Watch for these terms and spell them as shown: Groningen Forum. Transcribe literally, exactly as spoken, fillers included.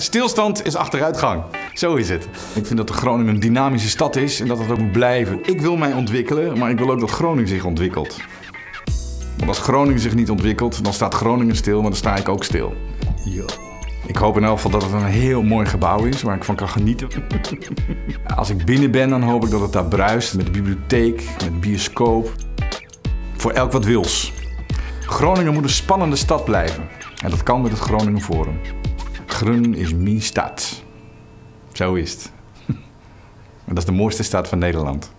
Stilstand is achteruitgang. Zo is het. Ik vind dat de Groningen een dynamische stad is en dat dat ook moet blijven. Ik wil mij ontwikkelen, maar ik wil ook dat Groningen zich ontwikkelt. Want als Groningen zich niet ontwikkelt, dan staat Groningen stil, maar dan sta ik ook stil. Yo. Ik hoop in elk geval dat het een heel mooi gebouw is, waar ik van kan genieten. Als ik binnen ben, dan hoop ik dat het daar bruist, met de bibliotheek, met bioscoop. Voor elk wat wils. Groningen moet een spannende stad blijven. En dat kan met het Groningen Forum. Groningen is mijn stad. Zo is het. En dat is de mooiste stad van Nederland.